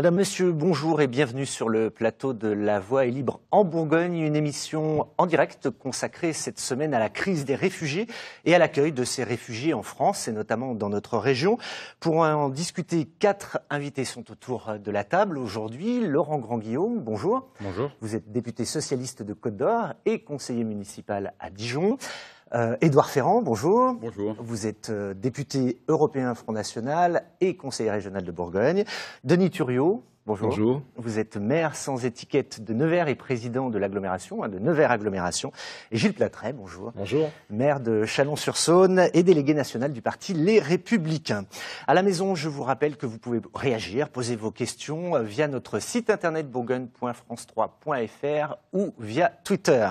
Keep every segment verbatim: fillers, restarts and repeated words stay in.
Madame, Monsieur, bonjour et bienvenue sur le plateau de La Voix est libre en Bourgogne, une émission en direct consacrée cette semaine à la crise des réfugiés et à l'accueil de ces réfugiés en France et notamment dans notre région. Pour en discuter, quatre invités sont autour de la table aujourd'hui. Laurent Grandguillaume, bonjour. Bonjour. Vous êtes député socialiste de Côte d'Or et conseiller municipal à Dijon. Euh, Édouard Ferrand, bonjour. Bonjour. Vous êtes euh, député européen Front National et conseiller régional de Bourgogne. Denis Thuriot, bonjour. Bonjour. Vous êtes maire sans étiquette de Nevers et président de l'agglomération, hein, de Nevers Agglomération. Et Gilles Platret, bonjour. Bonjour. Maire de Chalon-sur-Saône et délégué national du parti Les Républicains. À la maison, je vous rappelle que vous pouvez réagir, poser vos questions euh, via notre site internet bourgogne point france trois point F R ou via Twitter.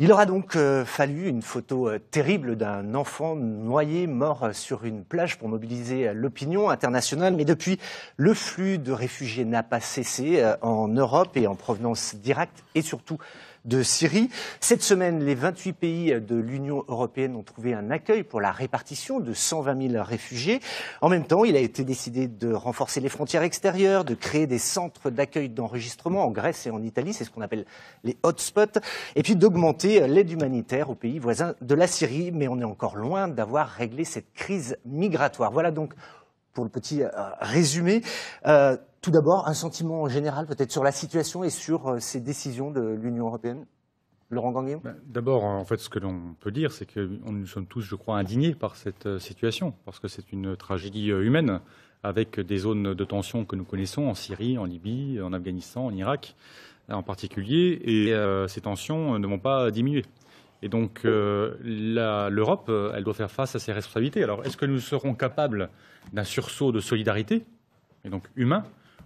Il aura donc euh, fallu une photo euh, terrible d'un enfant noyé, mort sur une plage pour mobiliser l'opinion internationale. Mais depuis, le flux de réfugiés n'a pas cessé euh, en Europe et en provenance d'Irak et surtout de Syrie. Cette semaine, les vingt-huit pays de l'Union européenne ont trouvé un accueil pour la répartition de cent vingt mille réfugiés. En même temps, il a été décidé de renforcer les frontières extérieures, de créer des centres d'accueil d'enregistrement en Grèce et en Italie, c'est ce qu'on appelle les hotspots, et puis d'augmenter l'aide humanitaire aux pays voisins de la Syrie. Mais on est encore loin d'avoir réglé cette crise migratoire. Voilà donc pour le petit résumé. Euh, Tout d'abord, un sentiment général peut-être sur la situation et sur euh, ces décisions de l'Union européenne. Laurent Grandguillaume ? D'abord, en fait, ce que l'on peut dire, c'est que nous sommes tous, je crois, indignés par cette situation, parce que c'est une tragédie humaine, avec des zones de tension que nous connaissons en Syrie, en Libye, en Afghanistan, en Irak, en particulier, et euh, ces tensions ne vont pas diminuer. Et donc, euh, l'Europe, elle doit faire face à ses responsabilités. Alors, est-ce que nous serons capables d'un sursaut de solidarité, et donc humain ?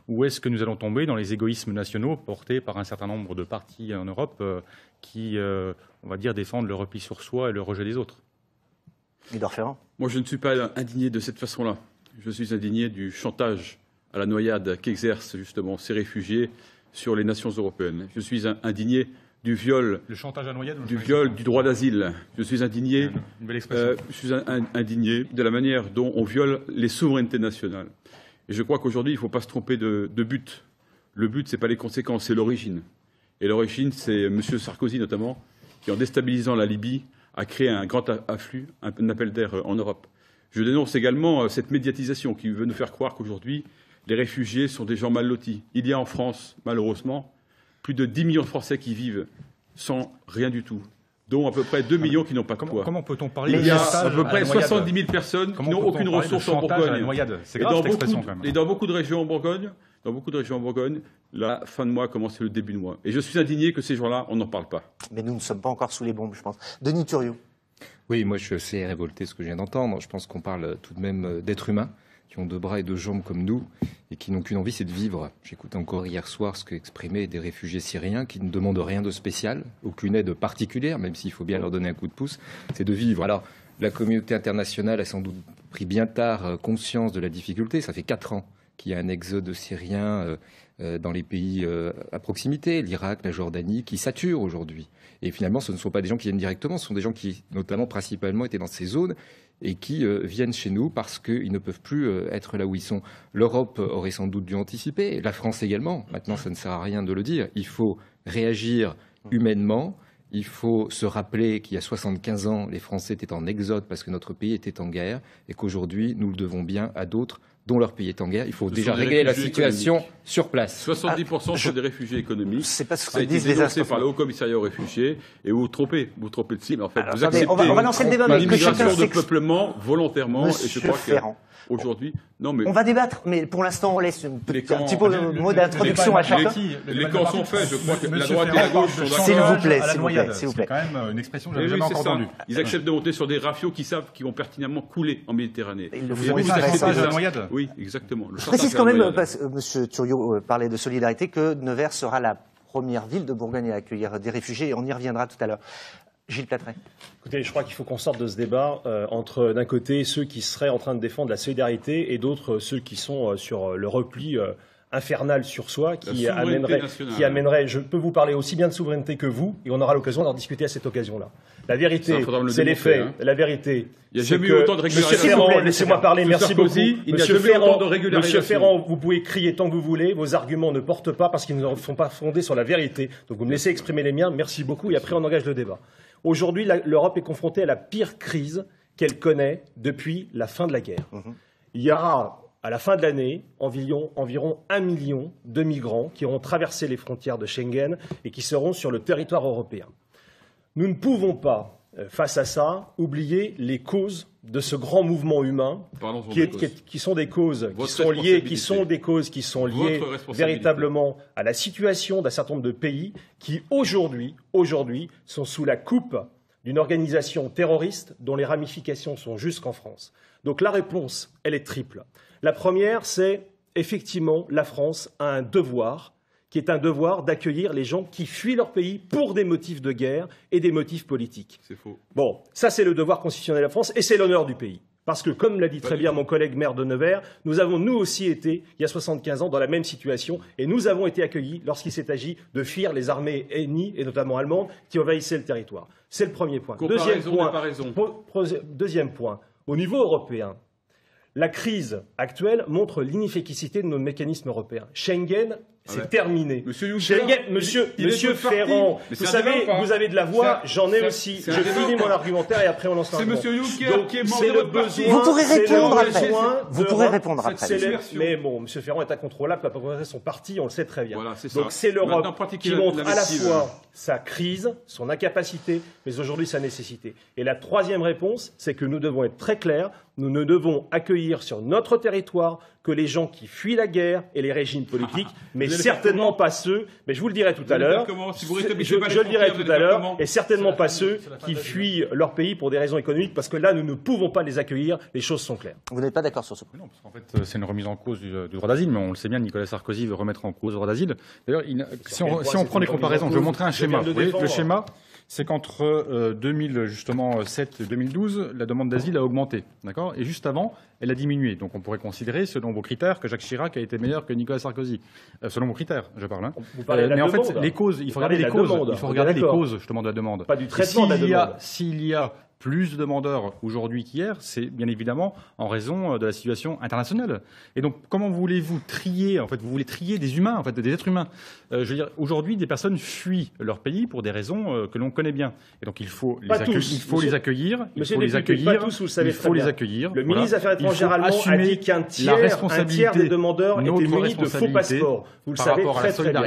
Ou est-ce que nous allons tomber dans les égoïsmes nationaux portés par un certain nombre de partis en Europe euh, qui, euh, on va dire, défendent le repli sur soi et le rejet des autres ? Édouard Ferrand ? Moi, je ne suis pas indigné de cette façon-là. Je suis indigné du chantage à la noyade qu'exercent justement ces réfugiés sur les nations européennes. Je suis indigné du viol, le chantage à noyade, du, viol du droit d'asile. Je suis indigné, une belle expression. Euh, je suis indigné de la manière dont on viole les souverainetés nationales. Et je crois qu'aujourd'hui, il ne faut pas se tromper de, de but. Le but, ce n'est pas les conséquences, c'est l'origine. Et l'origine, c'est M. Sarkozy notamment, qui en déstabilisant la Libye, a créé un grand afflux, un appel d'air en Europe. Je dénonce également cette médiatisation qui veut nous faire croire qu'aujourd'hui, les réfugiés sont des gens mal lotis. Il y a en France, malheureusement, plus de dix millions de Français qui vivent sans rien du tout, dont à peu près deux millions qui n'ont pas de poids. Comment peut-on parler de chantage à la noyade ? Il y a à peu près soixante-dix mille personnes qui n'ont aucune ressource en Bourgogne. C'est grave cette expression quand même. Et dans beaucoup de régions en Bourgogne, dans beaucoup de régions en Bourgogne, la fin de mois commence le début de mois. Et je suis indigné que ces gens-là, on n'en parle pas. Mais nous ne sommes pas encore sous les bombes, je pense. Denis Thuriot. Oui, moi je suis assez révolté de ce que je viens d'entendre. Je pense qu'on parle tout de même d'êtres humains qui ont deux bras et deux jambes comme nous et qui n'ont qu'une envie, c'est de vivre. J'écoutais encore hier soir ce qu'exprimaient des réfugiés syriens qui ne demandent rien de spécial, aucune aide particulière, même s'il faut bien leur donner un coup de pouce, c'est de vivre. Alors, la communauté internationale a sans doute pris bien tard conscience de la difficulté. Ça fait quatre ans qu'il y a un exode syrien dans les pays à proximité, l'Irak, la Jordanie, qui saturent aujourd'hui. Et finalement, ce ne sont pas des gens qui viennent directement, ce sont des gens qui, notamment, principalement, étaient dans ces zones et qui euh, viennent chez nous parce qu'ils ne peuvent plus euh, être là où ils sont. L'Europe aurait sans doute dû anticiper, la France également. Maintenant, ça ne sert à rien de le dire. Il faut réagir humainement. Il faut se rappeler qu'il y a soixante-quinze ans, les Français étaient en exode parce que notre pays était en guerre et qu'aujourd'hui, nous le devons bien à d'autres dont leur pays est en guerre. Il faut déjà régler la situation sur place. soixante-dix pour cent sont des réfugiés économiques. C'est pas ce que disent les instances. Par le Haut Commissariat aux réfugiés. Et vous vous trompez, vous trompez de cible. En fait, vous acceptez l'immigration de peuplement volontairement. Et je crois que aujourd'hui, non mais on va débattre. Mais pour l'instant, on laisse un petit peu le mot d'introduction à chacun. Les camps sont faits. Je crois que la droite et la gauche sont d'accord. S'il vous plaît, s'il vous plaît, s'il vous plaît. C'est quand même une expression que j'avais jamais entendue. Ils acceptent de monter sur des rafios qui savent qu'ils vont pertinemment couler en Méditerranée. Oui, exactement. Le Je précise quand même, parce que M. Thuriot parlait de solidarité, que Nevers sera la première ville de Bourgogne à accueillir des réfugiés, et on y reviendra tout à l'heure. Gilles Platret. Écoutez, je crois qu'il faut qu'on sorte de ce débat euh, entre, d'un côté, ceux qui seraient en train de défendre la solidarité et d'autres, ceux qui sont euh, sur le repli euh, infernal sur soi qui amènerait, qui amènerait... Je peux vous parler aussi bien de souveraineté que vous, et on aura l'occasion d'en discuter à cette occasion-là. La vérité, c'est les faits. La vérité... Il n'y a jamais eu autant de régularisation. Monsieur Ferrand, laissez-moi parler, merci beaucoup. Monsieur Ferrand, Monsieur Ferrand, vous pouvez crier tant que vous voulez, vos arguments ne portent pas parce qu'ils ne sont pas fondés sur la vérité. Donc vous me laissez exprimer les miens, merci beaucoup, et après on engage le débat. Aujourd'hui, l'Europe est confrontée à la pire crise qu'elle connaît depuis la fin de la guerre. Il y aura... À la fin de l'année, environ, environ un million de migrants qui auront traversé les frontières de Schengen et qui seront sur le territoire européen. Nous ne pouvons pas, face à ça, oublier les causes de ce grand mouvement humain, Pardon, qui, est, qui, est, qui sont des causes qui sont, liées, qui sont des causes qui sont liées véritablement à la situation d'un certain nombre de pays qui, aujourd'hui, aujourd'hui, sont sous la coupe d'une organisation terroriste dont les ramifications sont jusqu'en France. Donc la réponse, elle est triple. La première, c'est effectivement la France a un devoir, qui est un devoir d'accueillir les gens qui fuient leur pays pour des motifs de guerre et des motifs politiques. C'est faux. Bon, ça c'est le devoir constitutionnel de la France et c'est l'honneur du pays. Parce que, comme l'a dit très bien mon collègue maire de Nevers, nous avons nous aussi été, il y a soixante-quinze ans, dans la même situation, et nous avons été accueillis lorsqu'il s'est agi de fuir les armées ennemies, et notamment allemandes, qui envahissaient le territoire. C'est le premier point. Deuxième point, deuxième point, au niveau européen, la crise actuelle montre l'inefficacité de nos mécanismes européens. Schengen, c'est ouais. terminé. Monsieur Juncker, Monsieur, Monsieur Ferrand, vous savez, vous avez de la voix, j'en ai aussi. Je finis mon argumentaire et après on lance un débat. C'est Monsieur Juncker qui est mort de besoin. Vous pourrez répondre après. Vous pourrez répondre après. Mais bon, Monsieur Ferrand est incontrôlable, pas son parti, on le sait très bien. Voilà, donc c'est l'Europe qui montre à la fois sa crise, son incapacité, mais aujourd'hui sa nécessité. Et la troisième réponse, c'est que nous devons être très clairs. Nous ne devons accueillir sur notre territoire que les gens qui fuient la guerre et les régimes politiques, mais certainement pas ceux, mais je vous le dirai tout à l'heure, je le dirai tout à l'heure, et certainement pas ceux qui fuient leur pays pour des raisons économiques, parce que là, nous ne pouvons pas les accueillir, les choses sont claires. Vous n'êtes pas d'accord sur ce point? Non, parce qu'en fait, c'est une remise en cause du, du droit d'asile, mais on le sait bien, Nicolas Sarkozy veut remettre en cause le droit d'asile. D'ailleurs, si on, si on prend les comparaisons, je vais vous montrer un schéma. Vous voyez, le schéma, c'est qu'entre euh, deux mille sept et deux mille douze, la demande d'asile a augmenté, d'accord? Et juste avant, elle a diminué. Donc on pourrait considérer, selon vos critères, que Jacques Chirac a été meilleur que Nicolas Sarkozy. Euh, selon vos critères, je parle. Hein. Vous parlez euh, de la mais demande. En fait, les causes, il faut vous regarder les causes, demande. il faut regarder les causes justement de la demande. Pas du traitement de la demande. S'il y a plus de demandeurs aujourd'hui qu'hier, c'est bien évidemment en raison de la situation internationale. Et donc, comment voulez-vous trier, en fait, vous voulez trier des humains, en fait, des êtres humains. Euh, je veux dire, aujourd'hui, des personnes fuient leur pays pour des raisons euh, que l'on connaît bien. Et donc, il faut les accueillir. Il faut les accueillir. Il faut les accueillir. Le ministre des Affaires étrangères allemand a dit qu'un tiers, un tiers des demandeurs étaient munis de faux passeports. Vous le savez très très bien.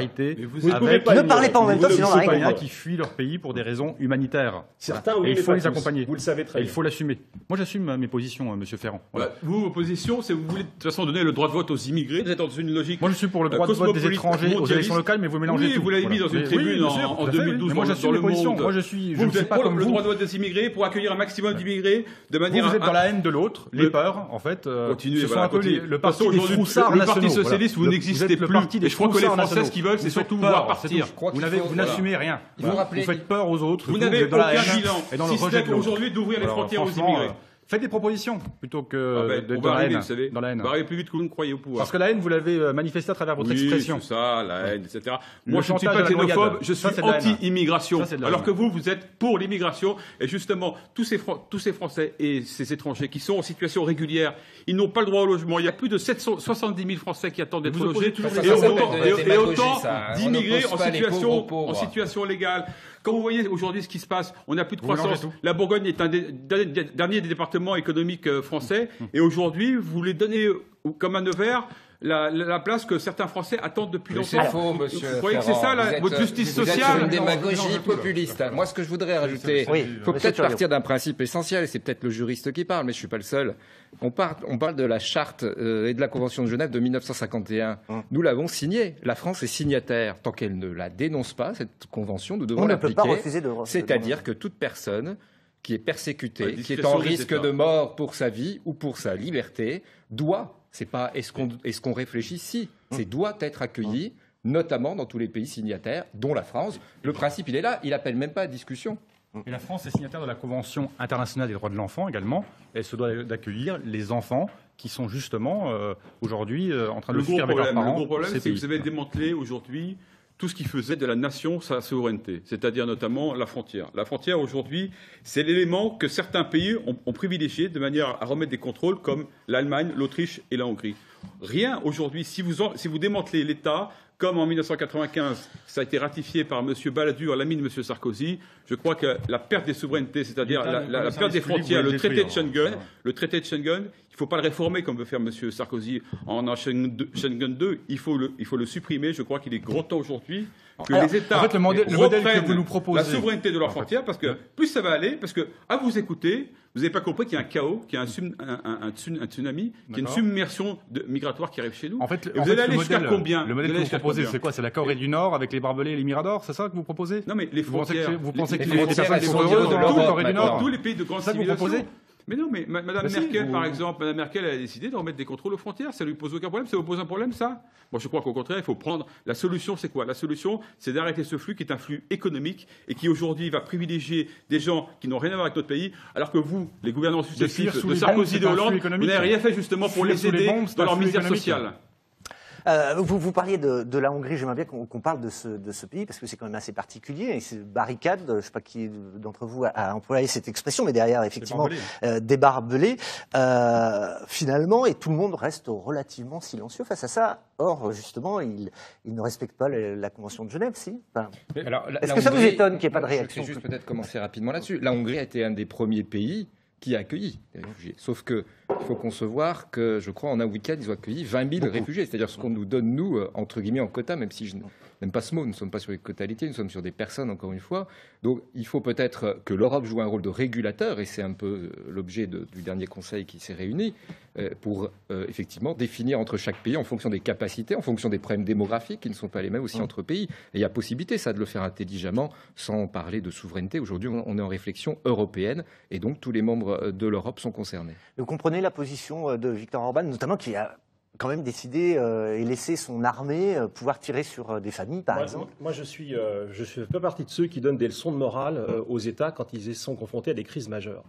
Vous ne pouvez pas. Ne parlez pas en même temps, sinon on a qui fuient leur pays pour des raisons humanitaires. Certains, oui, il faut les accompagner. Vous le savez très bien. Il faut l'assumer. Moi, j'assume mes positions, euh, Monsieur Ferrand. Voilà. Bah, vous, vos positions, c'est vous voulez de toute façon donner le droit de vote aux immigrés. Vous êtes dans une logique. Moi, je suis pour le droit de vote des étrangers aux élections locales, mais vous mélangez oui, tout. Vous l'avez voilà. mis dans une oui, tribune oui, sûr, en, en deux mille douze. Oui. Moi, j'assume mes positions. Monde. Moi, je suis. Vous, je vous suis êtes pas pour comme le vous. droit de vote des immigrés pour accueillir un maximum ouais. d'immigrés de manière. Vous, vous êtes à... dans la haine de l'autre, les peurs, en fait. Euh, Continuez. Ce sont un peu le parti des froussards nationaux. Le Parti socialiste, vous n'existez plus. Et je crois que les Français, ce qu'ils veulent, c'est surtout voir partir. Vous n'assumez rien. Vous faites peur aux autres. Vous n'avez aucun bilan. Et dans le rejet de l'autre. D'ouvrir les frontières aux immigrés. Euh, faites des propositions plutôt que ah ben, de, de la arriver, haine. Vous savez, dans la haine. On va arriver plus vite que vous ne croyez au pouvoir. Parce que la haine, vous l'avez manifestée à travers votre oui, expression. C'est ça, la haine, ouais. et cetera. Moi, je ne suis pas xénophobe, je suis anti-immigration. Alors que vous, vous êtes pour l'immigration. Et justement, tous ces, tous ces Français et ces étrangers qui sont en situation régulière, ils n'ont pas le droit au logement. Il y a plus de soixante-dix mille Français qui attendent d'être logés. Et autant d'immigrés en situation légale. Quand vous voyez aujourd'hui ce qui se passe, on n'a plus de croissance. La Bourgogne est un des derniers des départements économiques français. Et aujourd'hui, vous voulez donner, comme à Nevers, la, la place que certains Français attendent depuis longtemps. C'est faux, monsieur. Vous croyez que c'est ça, la, votre justice sociale ? Vous êtes sur une démagogie populiste. Moi, ce que je voudrais rajouter, il faut peut-être partir d'un principe essentiel, et c'est peut-être le juriste qui parle, mais je ne suis pas le seul. On parle, on parle de la charte euh, et de la Convention de Genève de mille neuf cent cinquante et un. Hum. Nous l'avons signée. La France est signataire. Tant qu'elle ne la dénonce pas, cette Convention, nous devons l'appliquer. On ne peut pas refuser de... C'est-à-dire que toute personne qui est persécutée, qui est en risque de mort pour sa vie ou pour sa liberté, doit... C'est pas est-ce qu'on est-ce qu'on réfléchit si, c'est doit être accueilli, notamment dans tous les pays signataires, dont la France. Le principe, il est là, il appelle même pas à discussion. Et la France est signataire de la Convention internationale des droits de l'enfant également. Elle se doit d'accueillir les enfants qui sont justement euh, aujourd'hui euh, en train de le fuir avec leurs parents. Le gros problème, c'est que vous avez démantelé aujourd'hui tout ce qui faisait de la nation sa souveraineté, c'est-à-dire notamment la frontière. La frontière aujourd'hui, c'est l'élément que certains pays ont, ont privilégié de manière à remettre des contrôles comme l'Allemagne, l'Autriche et la Hongrie. Rien aujourd'hui, si vous, en, si vous démantelez l'État, comme en mille neuf cent quatre-vingt-quinze, ça a été ratifié par M. Balladur, l'ami de M. Sarkozy, je crois que la perte des souverainetés, c'est-à-dire la, la, la perte des frontières, le traité de Schengen, le traité de Schengen, il ne faut pas le réformer comme veut faire M. Sarkozy en, en Schengen deux, il faut le, il faut le supprimer. Je crois qu'il est grand temps aujourd'hui que Alors, les États en fait, le modèle, le modèle que vous nous proposez, la souveraineté de leurs frontières, parce que plus ça va aller, parce que à vous écouter, vous n'avez pas compris qu'il y a un chaos, qu'il y a un, sum, un, un, un tsunami, qu'il y a une submersion de, migratoire qui arrive chez nous. En fait, et en vous allez aller jusqu'à combien? Le modèle que vous proposez, c'est quoi? C'est la Corée du Nord avec les barbelés et les miradors? C'est ça que vous proposez? Non, mais les frontières. Vous pensez que les frontières sont heureuses dans la Corée du Nord? Tous les pays de grande civilisation. Mais non, mais Madame bah Merkel, si, vous... par exemple, Madame Merkel a décidé de remettre des contrôles aux frontières. Ça lui pose aucun problème. Ça vous pose un problème, ça? Moi, je crois qu'au contraire, il faut prendre. La solution, c'est quoi? La solution, c'est d'arrêter ce flux qui est un flux économique et qui aujourd'hui va privilégier des gens qui n'ont rien à voir avec notre pays, alors que vous, les gouvernants successifs de Sarkozy et de Hollande, vous n'avez rien fait justement pour les aider bombes, dans leur misère sociale. Euh, vous, vous parliez de, de la Hongrie, j'aimerais bien qu'on qu'on parle de ce, de ce pays, parce que c'est quand même assez particulier, et c'est barricade, je ne sais pas qui d'entre vous a, a employé cette expression, mais derrière, effectivement, euh, des barbelés, euh, finalement, et tout le monde reste relativement silencieux face à ça. Or, justement, ils il ne respectent pas le, la Convention de Genève, si enfin, est-ce que ça Hongrie, vous étonne qu'il n'y ait pas de réaction? Je vais juste peut-être commencer rapidement là-dessus. La Hongrie a été un des premiers pays qui a accueilli des réfugiés. Sauf qu'il faut concevoir que, je crois, en un week-end, ils ont accueilli vingt mille réfugiés. C'est-à-dire ce qu'on nous donne, nous, entre guillemets, en quota, même si je n'aime pas ce mot, nous ne sommes pas sur les quotalités, nous sommes sur des personnes, encore une fois. Donc il faut peut-être que l'Europe joue un rôle de régulateur, et c'est un peu l'objet de, du dernier Conseil qui s'est réuni, pour euh, effectivement définir entre chaque pays, en fonction des capacités, en fonction des problèmes démographiques, qui ne sont pas les mêmes aussi entre pays. Et il y a possibilité, ça, de le faire intelligemment, sans parler de souveraineté. Aujourd'hui, on est en réflexion européenne, et donc tous les membres de l'Europe sont concernés. Vous comprenez la position de Victor Orban, notamment qui a quand même décidé euh, et laissé son armée euh, pouvoir tirer sur euh, des familles, par moi, exemple. Moi, je suis, euh, je fais pas partie de ceux qui donnent des leçons de morale euh, aux États quand ils sont confrontés à des crises majeures.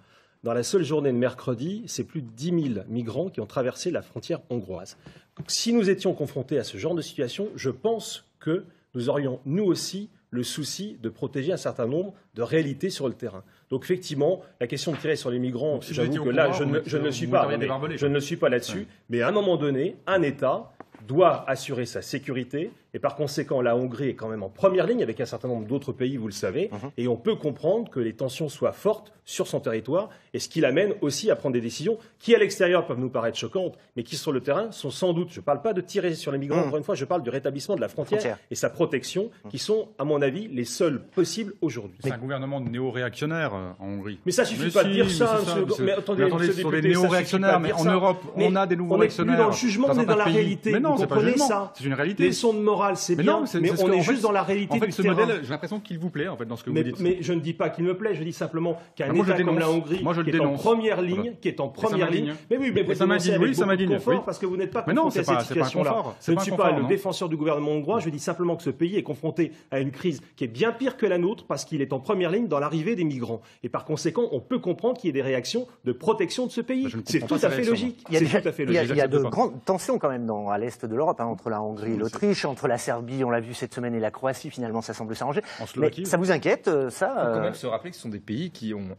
Dans la seule journée de mercredi, c'est plus de dix mille migrants qui ont traversé la frontière hongroise. Donc, si nous étions confrontés à ce genre de situation, je pense que nous aurions, nous aussi, le souci de protéger un certain nombre de réalités sur le terrain. Donc effectivement, la question de tirer sur les migrants, si j'avoue que là, je ne, je ne le suis pas, je ne le suis pas là-dessus, ouais. Mais à un moment donné, un État doit assurer sa sécurité, et par conséquent, la Hongrie est quand même en première ligne avec un certain nombre d'autres pays, vous le savez, uh-huh. Et on peut comprendre que les tensions soient fortes sur son territoire, et ce qui l'amène aussi à prendre des décisions qui, à l'extérieur, peuvent nous paraître choquantes, mais qui, sur le terrain, sont sans doute, je ne parle pas de tirer sur les migrants, mmh. Encore une fois, je parle du rétablissement de la frontière, frontière. et sa protection, mmh. Qui sont, à mon avis, les seuls possibles aujourd'hui. C'est un gouvernement néo-réactionnaire euh, en Hongrie. Mais ça ne suffit mais pas si, de dire ça. ça monsieur, mais attendez, mais attendez ce député, des néo-réactionnaires, mais en Europe, mais on a des nouveaux réactionnaires. On est plus dans le jugement, on est dans la réalité. Mais non, c'est pas ça. C'est une réalité. Les leçons de morale, c'est bien, mais on est juste dans la réalité du terrain. En fait, ce modèle, j'ai l'impression qu'il vous plaît, en fait, dans ce que vous dites. Mais je ne dis pas qu'il me plaît, je dis simplement qu'un État comme la Hongrie, qui est en première ligne, qui est en première ligne. Mais oui, mais vous dénoncez avec confort, parce que vous n'êtes pas confronté à cette situation-là. Je ne suis pas le défenseur du gouvernement hongrois, je dis simplement que ce pays est confronté à une crise qui est bien pire que la nôtre, parce qu'il est en première ligne dans l'arrivée des migrants. Et par conséquent, on peut comprendre qu'il y ait des réactions de protection de ce pays. C'est tout à fait logique. Il y a de grandes tensions quand même dans à l'est de l'Europe, entre la Hongrie et l'Autriche, entre la Serbie, on l'a vu cette semaine, et la Croatie, finalement, ça semble s'arranger. Mais ça vous inquiète, ça? Il faut quand même se rappeler que ce sont des pays qui ont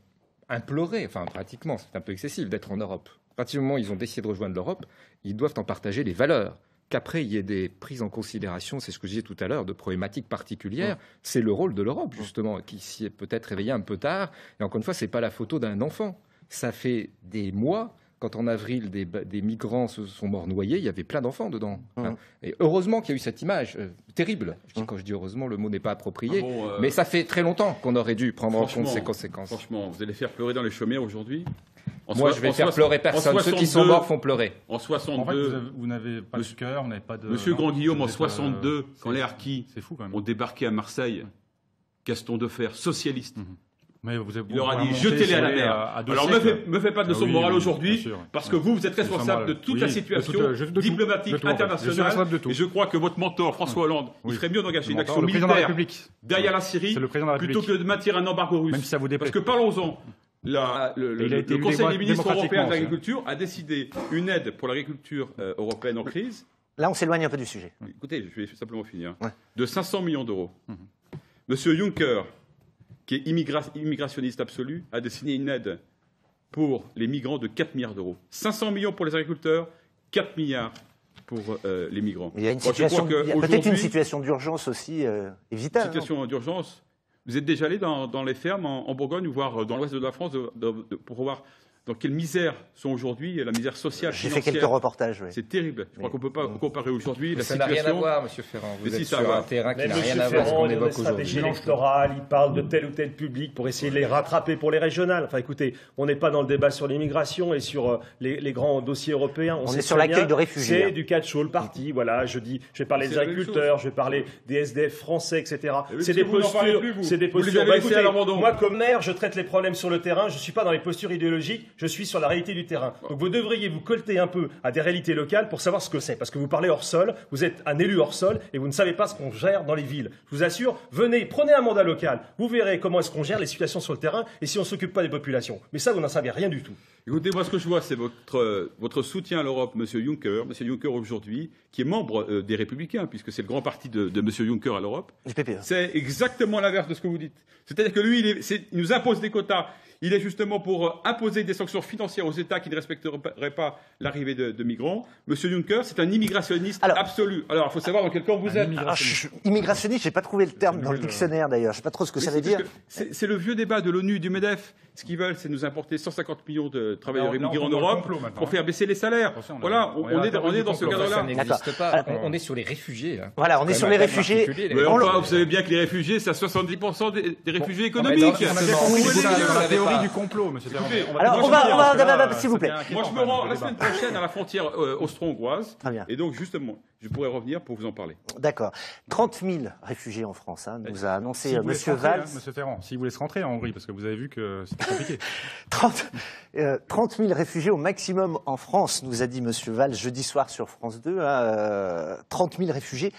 imploré, enfin pratiquement, c'est un peu excessif, d'être en Europe. À partir du moment où ils ont décidé de rejoindre l'Europe, ils doivent en partager les valeurs. Qu'après, il y ait des prises en considération, c'est ce que je disais tout à l'heure, de problématiques particulières, ouais. C'est le rôle de l'Europe, justement, qui s'y est peut-être réveillée un peu tard. Et encore une fois, ce n'est pas la photo d'un enfant. Ça fait des mois... Quand en avril, des, des migrants se sont morts noyés, il y avait plein d'enfants dedans. Hein. Et heureusement qu'il y a eu cette image euh, terrible. Je dis, quand je dis heureusement, le mot n'est pas approprié. Ah bon, euh... Mais ça fait très longtemps qu'on aurait dû prendre en compte ces conséquences. Franchement, vous allez faire pleurer dans les chaumières aujourd'hui? En Moi, soit, je vais faire pleurer personne. soixante-deux, ceux qui sont morts font pleurer. En soixante-deux, en fait, vous n'avez pas de cœur, vous n'avez pas de... Monsieur Grandguillaume, en soixante-deux, quand les harkis ont débarqué à Marseille, Gaston Deferre, socialiste, mm-hmm. Mais vous avez il leur a dit jetez-les à la mer. À, à Alors ne me, me faites pas de leçon ah oui, morale oui, aujourd'hui, sûr, parce ouais. que vous, vous êtes responsable de toute oui, la situation de tout, de tout, diplomatique, de tout, internationale. En fait. je et je crois que votre mentor, François Hollande, oui. il serait mieux d'engager une action militaire derrière la Syrie plutôt que de maintenir un embargo russe. Même si ça vous déplaît. Parce que parlons-en. La, le le, le Conseil des ministres européens de l'agriculture a décidé une aide pour l'agriculture européenne en crise. Là, on s'éloigne un peu du sujet. Écoutez, je vais simplement finir. De cinq cents millions d'euros. Monsieur Juncker, qui est immigra immigrationniste absolu, a décidé une aide pour les migrants de quatre milliards d'euros. cinq cents millions pour les agriculteurs, quatre milliards pour euh, les migrants. Il y a, a peut-être une situation d'urgence aussi euh, évitable. Une situation hein. d'urgence. Vous êtes déjà allé dans, dans les fermes en, en Bourgogne, voire dans l'ouest de la France, de, de, de, pour voir dans quelle misère sont aujourd'hui, la misère sociale, financière. J'ai fait quelques reportages, oui. C'est terrible. Je crois qu'on ne peut pas donc, comparer aujourd'hui la ça situation. Ça n'a rien à voir, Monsieur Ferrand. Vous mais êtes si, sur va. un terrain qui n'a rien à voir avec ce qu'on évoque aujourd'hui. Il y a des électorales, il parle de tel ou tel public pour essayer de les rattraper pour les régionales. Enfin, écoutez, on n'est pas dans le débat sur l'immigration et sur euh, les, les grands dossiers européens. On, on est sur l'accueil de réfugiés. C'est hein. du catch-all le parti. Voilà, je dis, je vais parler des agriculteurs, je vais parler des S D F français, et cetera. C'est des postures. C'est des postures. Moi, comme maire, je traite les problèmes sur le terrain. Je ne suis pas dans les postures idéologiques. Je suis sur la réalité du terrain. Donc vous devriez vous colter un peu à des réalités locales pour savoir ce que c'est. Parce que vous parlez hors sol, vous êtes un élu hors sol et vous ne savez pas ce qu'on gère dans les villes. Je vous assure, venez, prenez un mandat local. Vous verrez comment est-ce qu'on gère les situations sur le terrain et si on ne s'occupe pas des populations. Mais ça, vous n'en savez rien du tout. Écoutez, moi ce que je vois, c'est votre, votre soutien à l'Europe, M. Juncker. M. Juncker aujourd'hui, qui est membre euh, des Républicains, puisque c'est le grand parti de, de M. Juncker à l'Europe. C'est exactement l'inverse de ce que vous dites. C'est-à-dire que lui, il, est, est, il nous impose des quotas. Il est justement pour imposer des sanctions financières aux États qui ne respecteraient pas l'arrivée de, de migrants. Monsieur Juncker, c'est un immigrationniste alors, absolu. Alors, il faut savoir dans quel camp vous êtes. Immigrationniste, immigrationniste je n'ai pas trouvé le terme dans le dictionnaire, d'ailleurs. Je ne sais pas trop ce que oui, ça veut dire. C'est le vieux débat de l'ONU, du MEDEF. Ce qu'ils veulent, c'est nous importer cent cinquante millions de travailleurs non, immigrants en Europe pour faire baisser les salaires. On voilà, on, on, est, on est dans ce cadre-là. On, on est sur les réfugiés. Hein. Voilà, on est sur les réfugiés. Les mais on, vous savez bien que les réfugiés, c'est à soixante-dix pour cent des, des réfugiés économiques. Du complot, monsieur. Écoutez, on va alors, on va, va s'il vous plaît. Moi, je me rends la semaine prochaine à la frontière euh, austro-hongroise. Et donc, justement, je pourrais revenir pour vous en parler. D'accord. trente mille réfugiés en France, hein, nous a annoncé si euh, monsieur Valls. Hein, monsieur Ferrand, si vous laissez rentrer en Hongrie, parce que vous avez vu que c'était compliqué. trente, euh, trente mille réfugiés au maximum en France, nous a dit monsieur Valls jeudi soir sur France deux. Hein, euh, trente mille réfugiés.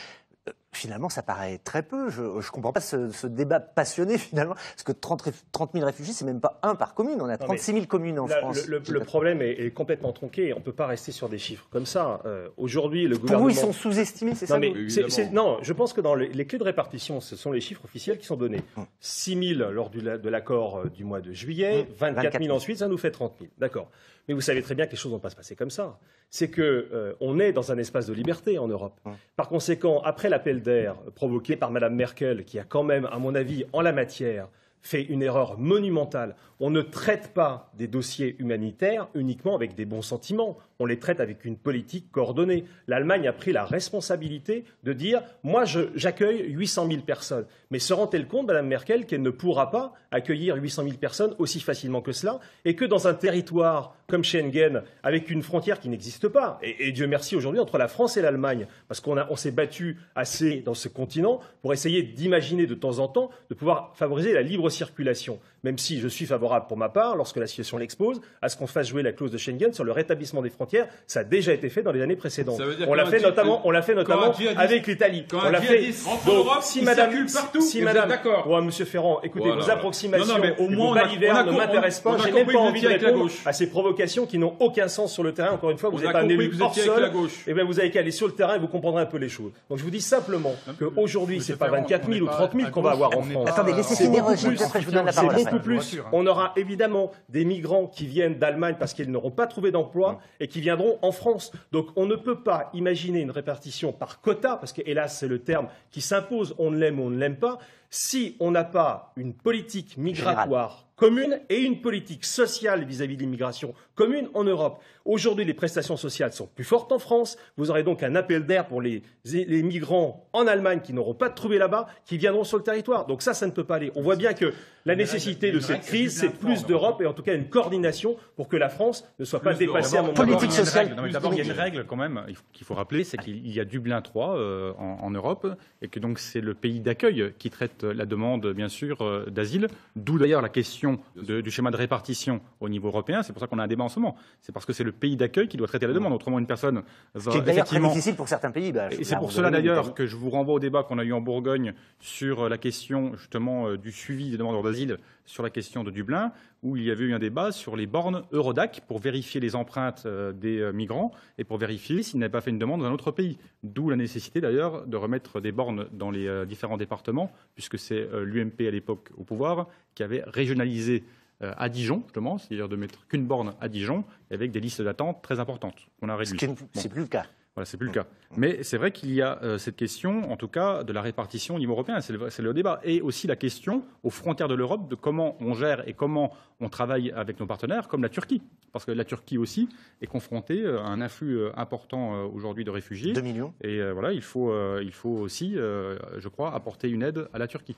Finalement, ça paraît très peu. Je ne comprends pas ce, ce débat passionné, finalement. Parce que trente, trente mille réfugiés, c'est même pas un par commune. On a trente-six mille communes en la, France. Le, le, le problème est, est complètement tronqué. On ne peut pas rester sur des chiffres comme ça. Euh, Aujourd'hui, le gouvernement... Pour vous, ils sont sous-estimés, c'est ça mais c'est, c'est, Non, je pense que dans les, les clés de répartition, ce sont les chiffres officiels qui sont donnés. Hum. six mille lors du, de l'accord du mois de juillet, hum. vingt-quatre, vingt-quatre mille ensuite, ça nous fait trente mille. D'accord. Mais vous savez très bien que les choses ne vont pas se passer comme ça. C'est qu'on euh, est dans un espace de liberté en Europe. Hum. Par conséquent, après l'appel d'air provoqué par Madame Merkel, qui a quand même, à mon avis, en la matière, fait une erreur monumentale. On ne traite pas des dossiers humanitaires uniquement avec des bons sentiments. On les traite avec une politique coordonnée. L'Allemagne a pris la responsabilité de dire « Moi, j'accueille huit cent mille personnes ». Mais se rend-elle compte, Madame Merkel, qu'elle ne pourra pas accueillir huit cent mille personnes aussi facilement que cela et que dans un territoire comme Schengen, avec une frontière qui n'existe pas, et, et Dieu merci aujourd'hui, entre la France et l'Allemagne, parce qu'on on s'est battu assez dans ce continent pour essayer d'imaginer de temps en temps de pouvoir favoriser la libre circulation, même si je suis favorable pour ma part, lorsque la situation l'expose, à ce qu'on fasse jouer la clause de Schengen sur le rétablissement des frontières. Ça a déjà été fait dans les années précédentes. On l'a fait notamment, on l'a fait notamment avec l'Italie. On l'a fait. Donc, si Madame, si Madame, d'accord. Monsieur Ferrand, écoutez, vos approximations au moins balivernes ne m'intéressent pas. J'ai même pas envie de répondre à ces provocations qui n'ont aucun sens sur le terrain. Encore une fois, vous n'êtes pas un élu hors sol. Et bien, vous avez qu'à aller sur le terrain et vous comprendrez un peu les choses. Donc, je vous dis simplement qu'aujourd'hui, c'est pas vingt-quatre mille ou trente mille qu'on va avoir en France. Attendez, laissez finir. Après, je vous donne la parole. C'est beaucoup plus. On aura évidemment des migrants qui viennent d'Allemagne parce qu'ils n'auront pas trouvé d'emploi et qui viendront en France. Donc on ne peut pas imaginer une répartition par quota, parce que hélas c'est le terme qui s'impose, on l'aime ou on ne l'aime pas, si on n'a pas une politique migratoire commune et une politique sociale vis-à-vis de l'immigration commune en Europe. Aujourd'hui, les prestations sociales sont plus fortes en France. Vous aurez donc un appel d'air pour les, les migrants en Allemagne qui n'auront pas de trouvé là-bas, qui viendront sur le territoire. Donc ça, ça ne peut pas aller. On voit bien que la nécessité de cette crise, c'est plus d'Europe et en tout cas une coordination pour que la France ne soit pas dépassée à un moment donné. Politique sociale. D'abord, il y a une règle quand même qu'il faut rappeler, c'est qu'il y a Dublin trois euh, en, en Europe et que donc c'est le pays d'accueil qui traite accepte la demande, bien sûr, d'asile. D'où d'ailleurs la question de, du schéma de répartition au niveau européen. C'est pour ça qu'on a un débat en ce moment. C'est parce que c'est le pays d'accueil qui doit traiter la demande. Autrement, une personne va... Ce qui est d'ailleurs très difficile pour certains pays. Bah, et c'est pour cela d'ailleurs que je vous renvoie au débat qu'on a eu en Bourgogne sur la question justement du suivi des demandeurs d'asile, sur la question de Dublin, où il y avait eu un débat sur les bornes Eurodac pour vérifier les empreintes des migrants et pour vérifier s'ils n'avaient pas fait une demande dans un autre pays. D'où la nécessité d'ailleurs de remettre des bornes dans les différents départements, puisque c'est l'U M P à l'époque au pouvoir qui avait régionalisé à Dijon, justement, c'est-à-dire de mettre qu'une borne à Dijon, avec des listes d'attente très importantes qu'on a réduites. Ce n'est plus le cas. Voilà, c'est plus le cas. Mais c'est vrai qu'il y a euh, cette question, en tout cas, de la répartition au niveau européen. C'est le, le débat. Et aussi la question, aux frontières de l'Europe, de comment on gère et comment on travaille avec nos partenaires, comme la Turquie. Parce que la Turquie aussi est confrontée à un afflux important euh, aujourd'hui de réfugiés. deux millions. Et euh, voilà, il faut, euh, il faut aussi, euh, je crois, apporter une aide à la Turquie.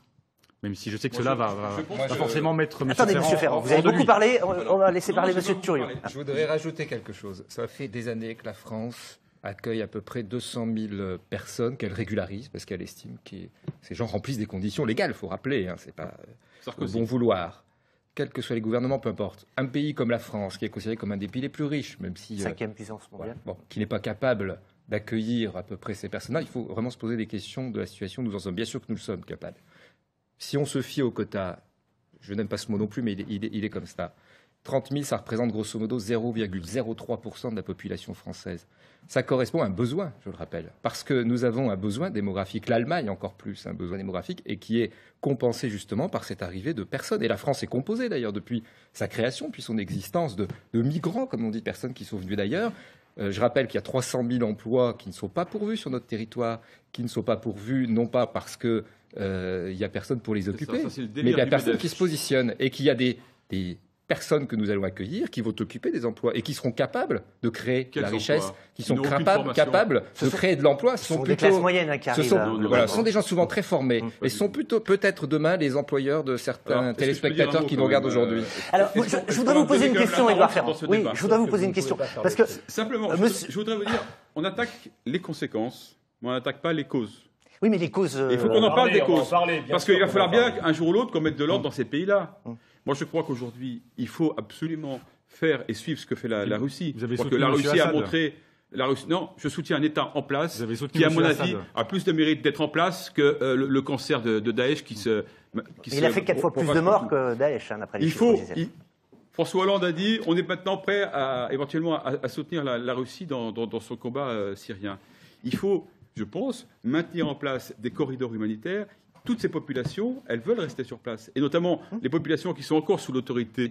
Même si je sais que moi cela je, va, je, va, je, va je, forcément je, mettre M. Attendez, M. Ferrand, vous avez beaucoup parlé. On, on va laisser non, parler M. Thuriot. Ah. Je voudrais rajouter quelque chose. Ça fait des années que la France accueille à peu près deux cent mille personnes qu'elle régularise parce qu'elle estime que ces gens remplissent des conditions légales, il faut rappeler, hein, c'est pas au bon vouloir. Quels que soient les gouvernements, peu importe. Un pays comme la France, qui est considéré comme un des pays les plus riches, même si... Cinquième euh, puissance mondiale. Voilà, bon, qui n'est pas capable d'accueillir à peu près ces personnes-là, il faut vraiment se poser des questions de la situation. Nous en sommes bien sûr que nous le sommes capables. Si on se fie aux quotas, je n'aime pas ce mot non plus, mais il est, il est, il est comme ça. trente mille, ça représente grosso modo zéro virgule zéro trois pour cent de la population française. Ça correspond à un besoin, je le rappelle, parce que nous avons un besoin démographique. L'Allemagne, encore plus, un besoin démographique, et qui est compensé justement par cette arrivée de personnes. Et la France est composée d'ailleurs depuis sa création, puis son existence, de, de migrants, comme on dit, de personnes qui sont venues d'ailleurs. Euh, je rappelle qu'il y a trois cent mille emplois qui ne sont pas pourvus sur notre territoire, qui ne sont pas pourvus, non pas parce qu'il n'y a personne pour les occuper, mais il y a personne qui se positionne et qu'il y a des... des personnes que nous allons accueillir, qui vont occuper des emplois et qui seront capables de créer de la richesse, qui sont capables, capables de créer de l'emploi. Ce sont, sont plutôt, des classes moyennes hein, qui arrivent. Ce sont, non, non, voilà, ce sont des gens souvent très formés non, et sont plutôt peut-être demain les employeurs de certains alors, téléspectateurs qui nous regardent aujourd'hui. Alors, je, je voudrais vous poser une question, Édouard Ferrand. Oui, je voudrais vous poser une question. Parce que simplement, je voudrais vous dire, on attaque les conséquences, mais on n'attaque pas les causes. Oui, mais les causes... Il faut qu'on en parle des causes. Parce qu'il va falloir bien qu'un jour ou l'autre qu'on mette de l'ordre dans ces pays-là. Moi, je crois qu'aujourd'hui, il faut absolument faire et suivre ce que fait la, la Russie. Vous avez soutenu la Russie a montré, la Russie, non, je soutiens un État en place qui, à mon avis, a plus de mérite d'être en place que euh, le, le cancer de, de Daech qui se... Qui il se, a fait quatre fois plus de morts que Daech, hein, après les chiffres. Il faut... François Hollande a dit, on est maintenant prêt à, éventuellement à, à soutenir la, la Russie dans, dans, dans son combat euh, syrien. Il faut, je pense, maintenir en place des corridors humanitaires. Toutes ces populations, elles veulent rester sur place. Et notamment, les populations qui sont encore sous l'autorité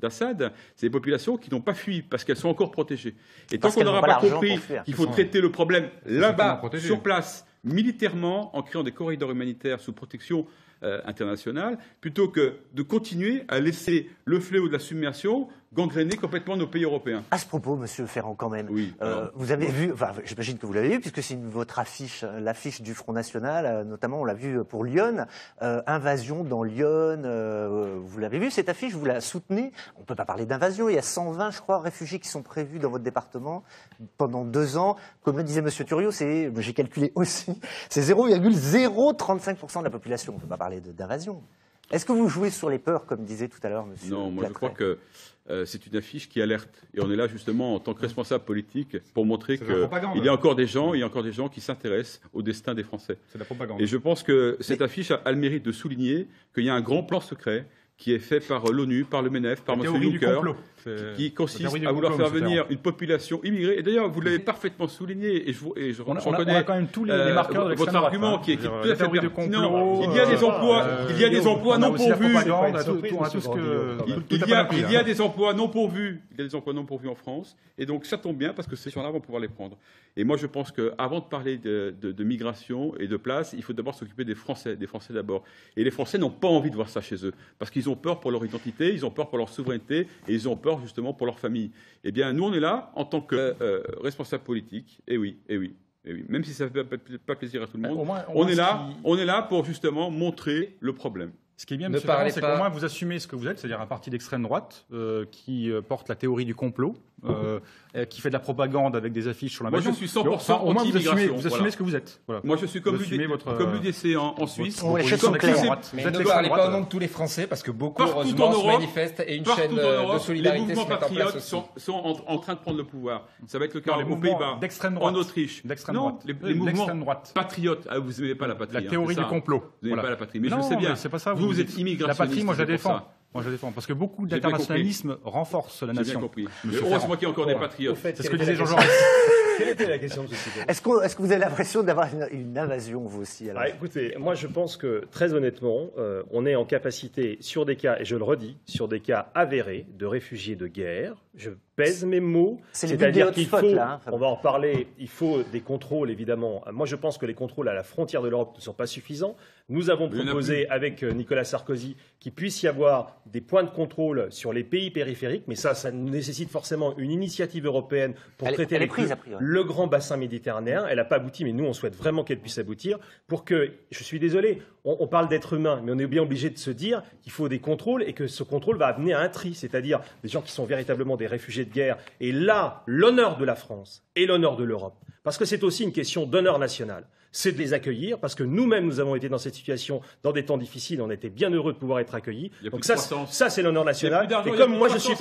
d'Assad, c'est des populations qui n'ont pas fui, parce qu'elles sont encore protégées. Et tant qu'on n'aura pas compris qu'il faut traiter le problème là-bas, sur place, militairement, en créant des corridors humanitaires sous protection euh, internationale, plutôt que de continuer à laisser le fléau de la submersion gangréner complètement nos pays européens. – À ce propos, Monsieur Ferrand, quand même, oui, euh, vous avez vu, enfin, j'imagine que vous l'avez vu, puisque c'est votre affiche, l'affiche du Front National, euh, notamment on l'a vu pour Lyon, euh, invasion dans Lyon, euh, vous l'avez vu cette affiche, vous la soutenez, on ne peut pas parler d'invasion, il y a cent vingt, je crois, réfugiés qui sont prévus dans votre département pendant deux ans, comme le disait Monsieur Thuriot, c'est, j'ai calculé aussi, c'est zéro virgule zéro trente-cinq pour cent de la population, on ne peut pas parler d'invasion. Est-ce que vous jouez sur les peurs, comme disait tout à l'heure M. Platret ? Non, moi je crois que euh, c'est une affiche qui alerte. Et on est là justement en tant que responsable politique pour montrer qu'il y a encore des gens, il y a encore des gens qui s'intéressent au destin des Français. C'est la propagande. Et je pense que cette Mais... affiche a, a le mérite de souligner qu'il y a un grand plan secret qui est fait par l'ONU, par le M N F, par M. Juncker, qui consiste à vouloir faire venir une population immigrée. Et d'ailleurs, vous l'avez parfaitement souligné, et je, et je on a, reconnais on a quand même tous les, euh, les marqueurs de votre argument, hein, qui est, qui est tout à fait pertinent. Il y a des emplois, euh, il y a des emplois non pourvus. Il y a, il y a des emplois non pourvus. Il y a des emplois non pourvus en France, et donc ça tombe bien parce que ces gens-là vont pouvoir les prendre. Et moi, je pense qu'avant de parler de, de, de migration et de place, il faut d'abord s'occuper des Français, des Français d'abord. Et les Français n'ont pas envie de voir ça chez eux, parce qu'ils ont peur pour leur identité, ils ont peur pour leur souveraineté, et ils ont peur justement pour leur famille. Eh bien, nous, on est là en tant que euh, euh, responsable politique. Et eh oui, et eh oui, eh oui. Même si ça ne fait pas, pas plaisir à tout le monde, bah, au moins, au on, est là, on est là pour justement montrer le problème. Ce qui est bien, M. Ferrand, c'est qu'au moins vous assumez ce que vous êtes, c'est-à-dire un parti d'extrême droite euh, qui porte la théorie du complot, euh, qui fait de la propagande avec des affiches sur la Moi, je suis cent pour cent enfin, anti-immigration. Au moins, vous assumez, vous assumez voilà. ce que vous êtes. Voilà. Moi, je suis comme l'U D C en, en Suisse. Vous ne parlez pas au nom de tous les Français, parce que beaucoup, heureusement, se manifestent et une chaîne de solidarité se met en place aussi. Les mouvements patriotes sont en train de prendre le pouvoir. Ça va être le cas aux Pays-Bas, en Autriche. Non, les mouvements patriotes. Vous n'aimez pas la patrie. La théorie du complot. Vous n'aimez pas la patrie. Mais je sais bien, vous, vous êtes immigrationniste. La patrie, moi, je la défends. Moi, je défends, parce que beaucoup d'internationalisme renforce la nation. J'ai bien compris. Heureusement qu'il y a encore des patriotes. C'est ce que disait Jean Jaurès. Quelle était la question, monsieur Cicot ? Est-ce que, est-ce que vous avez l'impression d'avoir une, une invasion, vous aussi, alors ? Ah, écoutez, moi, je pense que, très honnêtement, euh, on est en capacité, sur des cas, et je le redis, sur des cas avérés de réfugiés de guerre, je pèse mes mots, c'est-à-dire qu'il faut, là, hein, on va en parler, il faut des contrôles, évidemment. Moi, je pense que les contrôles à la frontière de l'Europe ne sont pas suffisants. Nous avons proposé, avec Nicolas Sarkozy, qu'il puisse y avoir des points de contrôle sur les pays périphériques, mais ça, ça nécessite forcément une initiative européenne pour elle, traiter elle les prises, pris, ouais. le grand bassin méditerranéen. Elle n'a pas abouti, mais nous, on souhaite vraiment qu'elle puisse aboutir pour que, je suis désolé, on, on parle d'être humain, mais on est bien obligé de se dire qu'il faut des contrôles et que ce contrôle va amener à un tri, c'est-à-dire des gens qui sont véritablement des réfugiés de guerre. Et là, l'honneur de la France et l'honneur de l'Europe, parce que c'est aussi une question d'honneur national. C'est de les accueillir, parce que nous-mêmes, nous avons été dans cette situation, dans des temps difficiles, on était bien heureux de pouvoir être accueillis. Donc ça, ça c'est l'honneur national. Et comme moi, je suis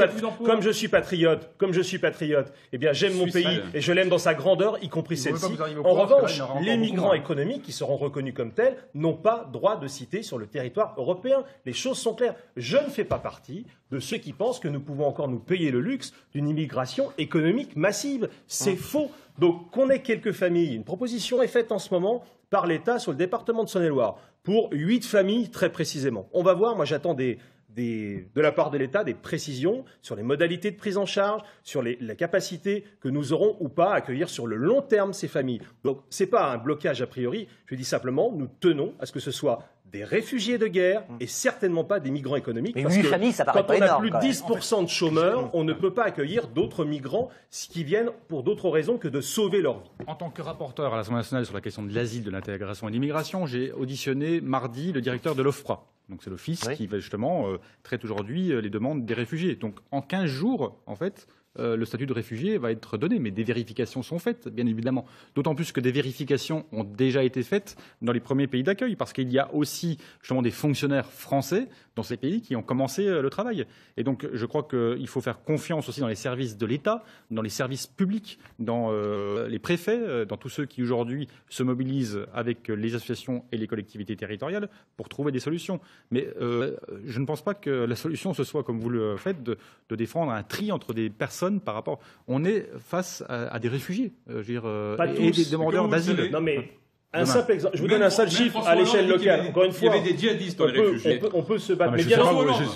comme je suis patriote, comme je suis patriote, eh bien, j'aime mon pays et je l'aime dans sa grandeur, y compris celle-ci. En revanche, les migrants économiques qui seront reconnus comme tels n'ont pas droit de citer sur le territoire européen. Les choses sont claires. Je ne fais pas partie de ceux qui pensent que nous pouvons encore nous payer le luxe d'une immigration économique massive. C'est faux. Donc, qu'on ait quelques familles, une proposition est faite en ce moment par l'État sur le département de Saône-et-Loire, pour huit familles très précisément. On va voir, moi j'attends des, des, de la part de l'État des précisions sur les modalités de prise en charge, sur les, la capacité que nous aurons ou pas à accueillir sur le long terme ces familles. Donc, ce n'est pas un blocage a priori, je dis simplement, nous tenons à ce que ce soit des réfugiés de guerre et certainement pas des migrants économiques. Mais parce que familles, ça quand on a plus de dix pour cent de chômeurs, on ne peut pas accueillir d'autres migrants qui viennent pour d'autres raisons que de sauver leur vie. En tant que rapporteur à l'Assemblée nationale sur la question de l'asile, de l'intégration et de l'immigration, j'ai auditionné mardi le directeur de l'OFPRA. Donc c'est l'office oui. qui va justement euh, traite aujourd'hui euh, les demandes des réfugiés. Donc en quinze jours, en fait, euh, le statut de réfugié va être donné. Mais des vérifications sont faites, bien évidemment. D'autant plus que des vérifications ont déjà été faites dans les premiers pays d'accueil. Parce qu'il y a aussi justement des fonctionnaires français dans ces pays qui ont commencé euh, le travail. Et donc je crois qu'il faut faire confiance aussi dans les services de l'État, dans les services publics, dans euh, les préfets, euh, dans tous ceux qui aujourd'hui se mobilisent avec les associations et les collectivités territoriales pour trouver des solutions. Mais euh, je ne pense pas que la solution, ce soit, comme vous le faites, de, de défendre un tri entre des personnes par rapport... On est face à, à des réfugiés, euh, je veux dire, euh, et, et des demandeurs d'asile. Non mais... Un simple exemple. Je vous donne un simple chiffre à l'échelle locale. Encore une fois, il y avait des djihadistes dans les réfugiés. On peut se battre. Mais bien sûr,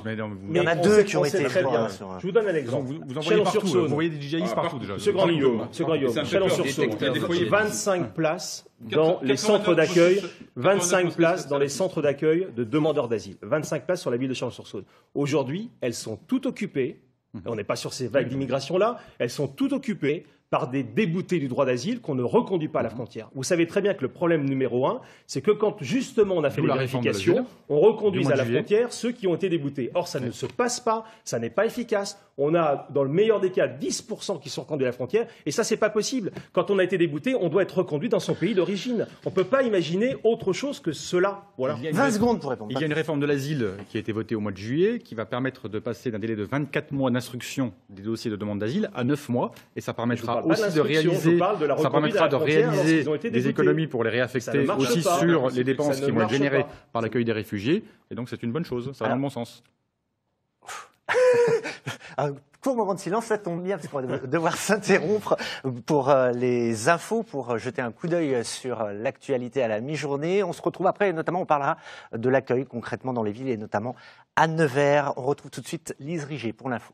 il y en a deux qui ont été très bien. Je vous donne un exemple. Vous envoyez partout. Vous voyez des djihadistes partout déjà. Monsieur Grandguillaume, Chalon-sur-Saône, vingt-cinq places dans les centres d'accueil, vingt-cinq places dans les centres d'accueil de demandeurs d'asile, vingt-cinq places sur la ville de Chalon-sur-Saône. Aujourd'hui, elles sont toutes occupées. On n'est pas sur ces vagues d'immigration là. Elles sont toutes occupées par des déboutés du droit d'asile qu'on ne reconduit pas à la frontière. Vous savez très bien que le problème numéro un, c'est que quand justement on a fait les vérifications, on reconduit à la frontière ceux qui ont été déboutés. Or, ça ne se passe pas, ça n'est pas efficace. On a, dans le meilleur des cas, dix pour cent qui sont reconduits à la frontière, et ça, c'est pas possible. Quand on a été débouté, on doit être reconduit dans son pays d'origine. On ne peut pas imaginer autre chose que cela. Voilà. vingt secondes pour répondre. Il y a une réforme de l'asile qui a été votée au mois de juillet, qui va permettre de passer d'un délai de vingt-quatre mois d'instruction des dossiers de demande d'asile à neuf mois, et ça permettra aussi de réaliser, de ça permettra de réaliser des économies pour les réaffecter aussi pas, sur les dépenses qui vont être générées pas. par l'accueil des réfugiés. Et donc c'est une bonne chose, ça va ah. dans le bon sens. Un court moment de silence, ça tombe bien parce qu'on va devoir s'interrompre pour les infos, pour jeter un coup d'œil sur l'actualité à la mi-journée. On se retrouve après, notamment on parlera de l'accueil concrètement dans les villes et notamment à Nevers. On retrouve tout de suite Lise Riget pour l'info.